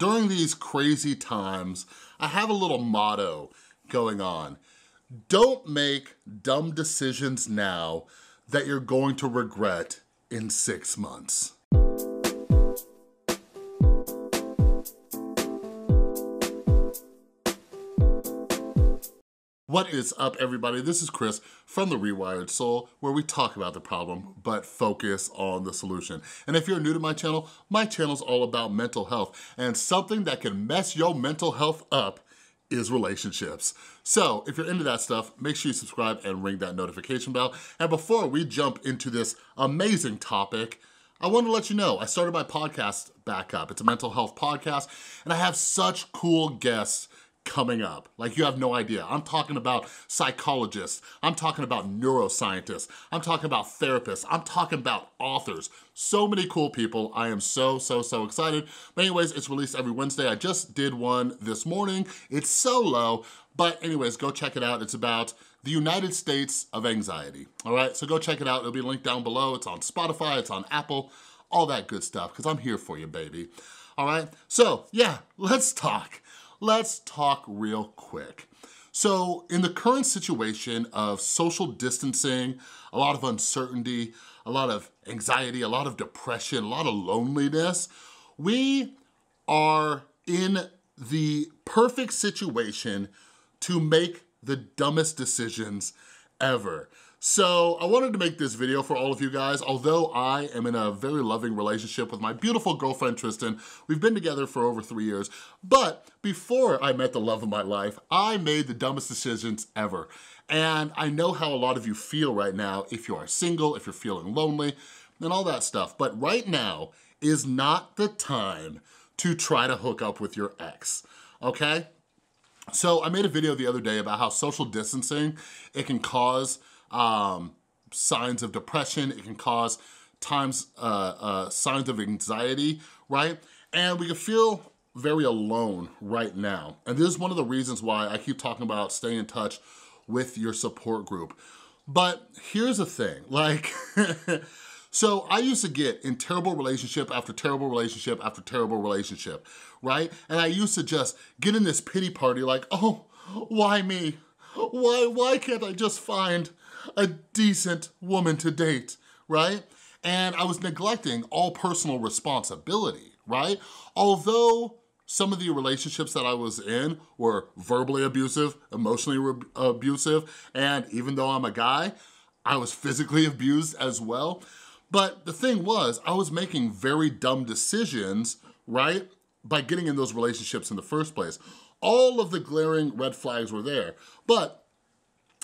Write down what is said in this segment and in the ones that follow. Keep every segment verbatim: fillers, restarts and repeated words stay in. During these crazy times, I have a little motto going on. Don't make dumb decisions now that you're going to regret in six months. What is up, everybody? This is Chris from The Rewired Soul, where we talk about the problem, but focus on the solution. And if you're new to my channel, my channel's all about mental health, and something that can mess your mental health up is relationships. So if you're into that stuff, make sure you subscribe and ring that notification bell. And before we jump into this amazing topic, I want to let you know, I started my podcast back up. It's a mental health podcast, and I have such cool guests coming up. Like, you have no idea. I'm talking about psychologists. I'm talking about neuroscientists. I'm talking about therapists. I'm talking about authors. So many cool people. I am so, so, so excited. But anyways, it's released every Wednesday. I just did one this morning. It's solo, but anyways, go check it out. It's about the United States of Anxiety. All right, so go check it out. It'll be linked down below. It's on Spotify, it's on Apple, all that good stuff, because I'm here for you, baby. All right, so yeah, let's talk. Let's talk real quick. So in the current situation of social distancing, a lot of uncertainty, a lot of anxiety, a lot of depression, a lot of loneliness, we are in the perfect situation to make the dumbest decisions ever. So I wanted to make this video for all of you guys. Although I am in a very loving relationship with my beautiful girlfriend, Tristan, we've been together for over three years, but before I met the love of my life, I made the dumbest decisions ever. And I know how a lot of you feel right now if you are single, if you're feeling lonely, and all that stuff. But right now is not the time to try to hook up with your ex, okay? So I made a video the other day about how social distancing, it can cause Um, signs of depression, it can cause times, uh, uh, signs of anxiety, right? And we can feel very alone right now. And this is one of the reasons why I keep talking about staying in touch with your support group. But here's the thing, like, so I used to get in terrible relationship after terrible relationship after terrible relationship, right? And I used to just get in this pity party like, oh, why me? Why, why can't I just find a decent woman to date, right? And I was neglecting all personal responsibility, right? Although some of the relationships that I was in were verbally abusive, emotionally abusive, and even though I'm a guy, I was physically abused as well. But the thing was, I was making very dumb decisions, right, by getting in those relationships in the first place. All of the glaring red flags were there, but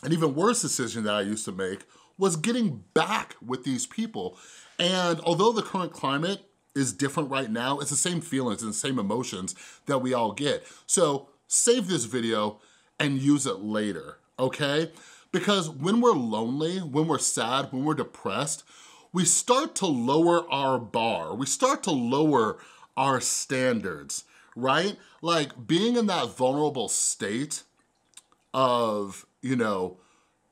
an even worse decision that I used to make was getting back with these people. And although the current climate is different right now, it's the same feelings and the same emotions that we all get. So save this video and use it later, okay? Because when we're lonely, when we're sad, when we're depressed, we start to lower our bar. We start to lower our standards, right? Like, being in that vulnerable state of, you know,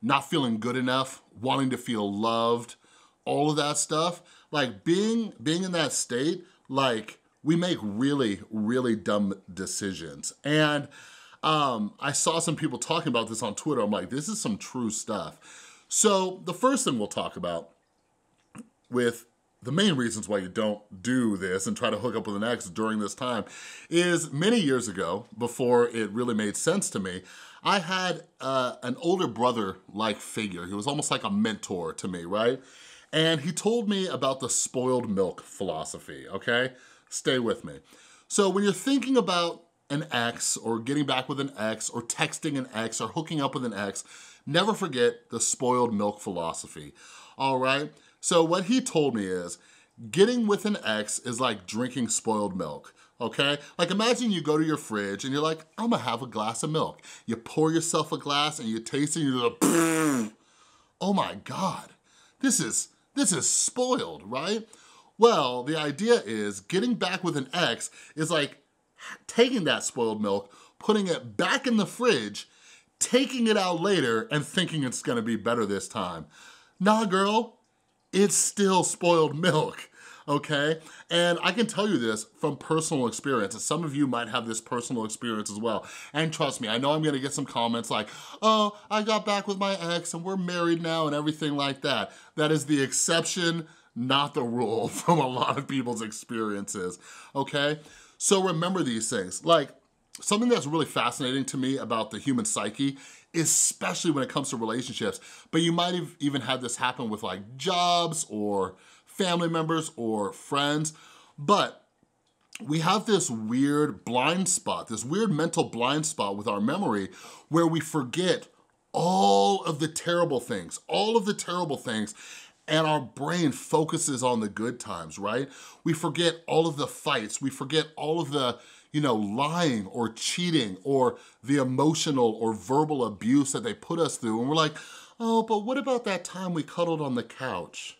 not feeling good enough, wanting to feel loved, all of that stuff. Like, being, being in that state, like, we make really, really dumb decisions. And um, I saw some people talking about this on Twitter. I'm like, this is some true stuff. So the first thing we'll talk about with the main reasons why you don't do this and try to hook up with an ex during this time is, many years ago, before it really made sense to me, I had uh, an older brother-like figure. He was almost like a mentor to me, right? And he told me about the spoiled milk philosophy, okay? Stay with me. So when you're thinking about an ex, or getting back with an ex, or texting an ex, or hooking up with an ex, never forget the spoiled milk philosophy, all right? So what he told me is, getting with an ex is like drinking spoiled milk. Okay? Like, imagine you go to your fridge and you're like, I'm gonna have a glass of milk. You pour yourself a glass and you taste it and you're like, pfft. Oh my God, this is, this is spoiled, right? Well, the idea is, getting back with an ex is like taking that spoiled milk, putting it back in the fridge, taking it out later and thinking it's gonna be better this time. Nah, girl, it's still spoiled milk. okay? And I can tell you this from personal experience, and some of you might have this personal experience as well. And trust me, I know I'm gonna get some comments like, oh, I got back with my ex and we're married now and everything like that. That is the exception, not the rule from a lot of people's experiences, okay? So remember these things. Like, something that's really fascinating to me about the human psyche, especially when it comes to relationships, but you might have even had this happen with like jobs or family members or friends, but we have this weird blind spot, this weird mental blind spot with our memory where we forget all of the terrible things, all of the terrible things, and our brain focuses on the good times, right? We forget all of the fights, we forget all of the, you know, lying or cheating or the emotional or verbal abuse that they put us through. And we're like, oh, but what about that time we cuddled on the couch?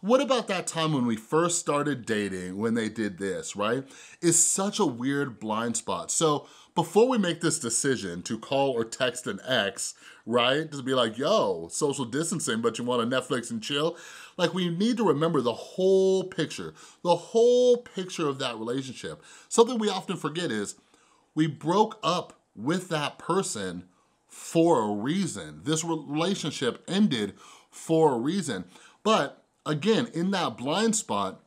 What about that time when we first started dating, when they did this, right? It's such a weird blind spot. So before we make this decision to call or text an ex, right? Just be like, yo, social distancing, but you want to Netflix and chill? Like, we need to remember the whole picture, the whole picture of that relationship. Something we often forget is we broke up with that person for a reason. This relationship ended for a reason. But again, in that blind spot,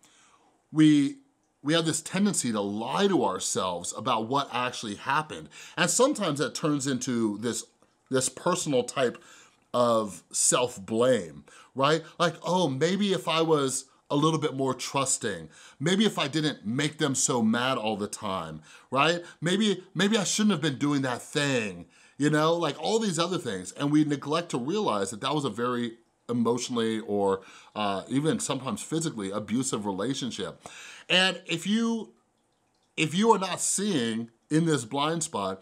we we have this tendency to lie to ourselves about what actually happened. And sometimes that turns into this, this personal type of self-blame, right? Like, oh, maybe if I was a little bit more trusting, maybe if I didn't make them so mad all the time, right? Maybe, maybe I shouldn't have been doing that thing, you know? Like all these other things. And we neglect to realize that that was a very emotionally or uh, even sometimes physically abusive relationship. And if you, if you are not seeing in this blind spot,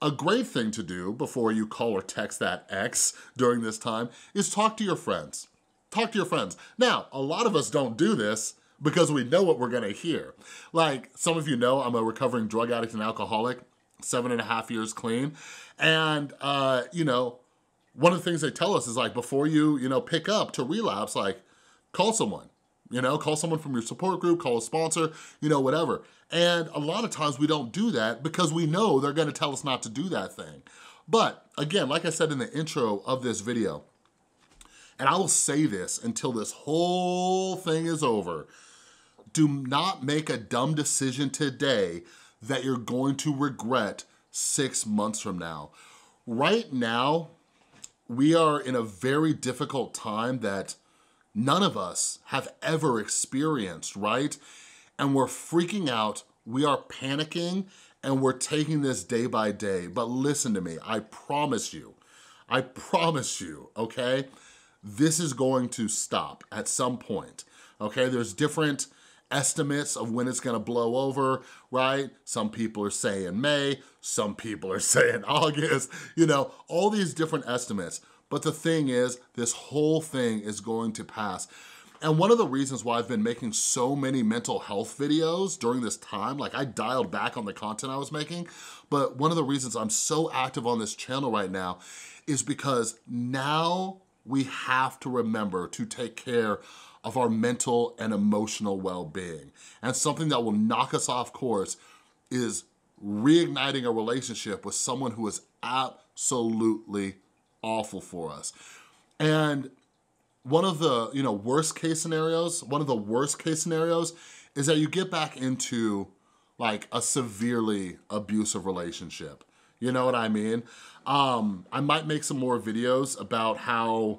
a great thing to do before you call or text that ex during this time is talk to your friends. Talk to your friends. Now, a lot of us don't do this because we know what we're gonna hear. Like, some of you know I'm a recovering drug addict and alcoholic, seven and a half years clean. And, uh, you know, one of the things they tell us is like, before you, you know, pick up to relapse, like, call someone, you know, call someone from your support group, call a sponsor, you know, whatever. And a lot of times we don't do that because we know they're gonna tell us not to do that thing. But again, like I said in the intro of this video, and I will say this until this whole thing is over, do not make a dumb decision today that you're going to regret six months from now. Right now, we are in a very difficult time that none of us have ever experienced, right? And we're freaking out, we are panicking, and we're taking this day by day. But listen to me, I promise you, I promise you, okay? This is going to stop at some point, okay? There's different estimates of when it's gonna blow over, right? Some people are saying May, some people are saying August, you know, all these different estimates. But the thing is, this whole thing is going to pass. And one of the reasons why I've been making so many mental health videos during this time, like I dialed back on the content I was making, but one of the reasons I'm so active on this channel right now is because now we have to remember to take care of our mental and emotional well-being. And something that will knock us off course is reigniting a relationship with someone who is absolutely awful for us. And one of the, you know, worst case scenarios, one of the worst case scenarios is that you get back into like a severely abusive relationship. You know what I mean? Um, I might make some more videos about how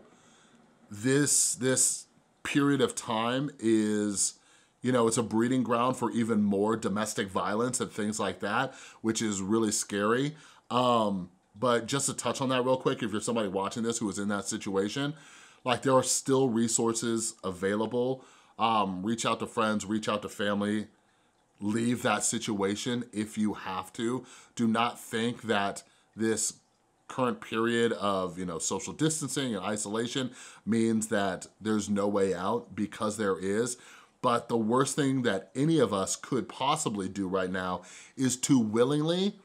this, this, period of time is, you know, it's a breeding ground for even more domestic violence and things like that, which is really scary. Um, but just to touch on that real quick, if you're somebody watching this who is in that situation, like there are still resources available. Um, reach out to friends, reach out to family, leave that situation if you have to. Do not think that this current period of, you know, social distancing and isolation means that there's no way out, because there is. But the worst thing that any of us could possibly do right now is to willingly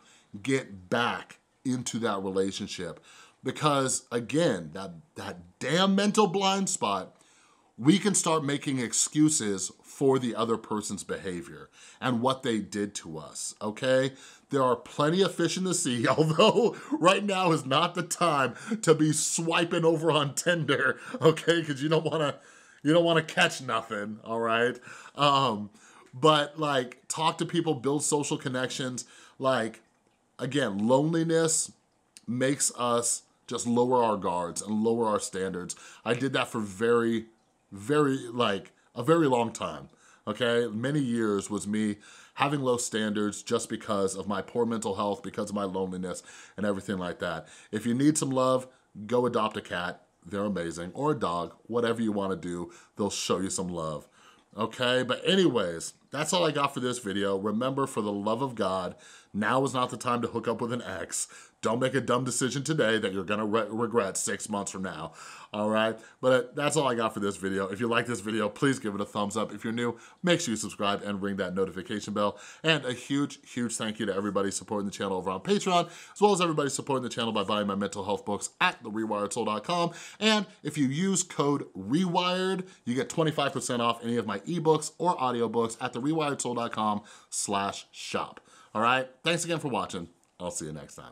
get back into that relationship. Because again, that, that damn mental blind spot we can start making excuses for the other person's behavior and what they did to us, okay? There are plenty of fish in the sea, although right now is not the time to be swiping over on Tinder, okay? Because you don't want to you don't want to catch nothing, all right? Um, but like, talk to people, build social connections. Like, again, loneliness makes us just lower our guards and lower our standards. I did that for very, very, like, a very long time, okay? Many years was me having low standards just because of my poor mental health, because of my loneliness and everything like that. If you need some love, go adopt a cat. They're amazing. Or a dog, whatever you want to do, they'll show you some love, okay? But anyways, that's all I got for this video. Remember, for the love of God, now is not the time to hook up with an ex. Don't make a dumb decision today that you're gonna re regret six months from now, all right? But that's all I got for this video. If you like this video, please give it a thumbs up. If you're new, make sure you subscribe and ring that notification bell. And a huge, huge thank you to everybody supporting the channel over on Patreon, as well as everybody supporting the channel by buying my mental health books at the rewired soul dot com. And if you use code REWIRED, you get twenty-five percent off any of my ebooks or audiobooks at the rewired soul dot com slash shop, all right? Thanks again for watching. I'll see you next time.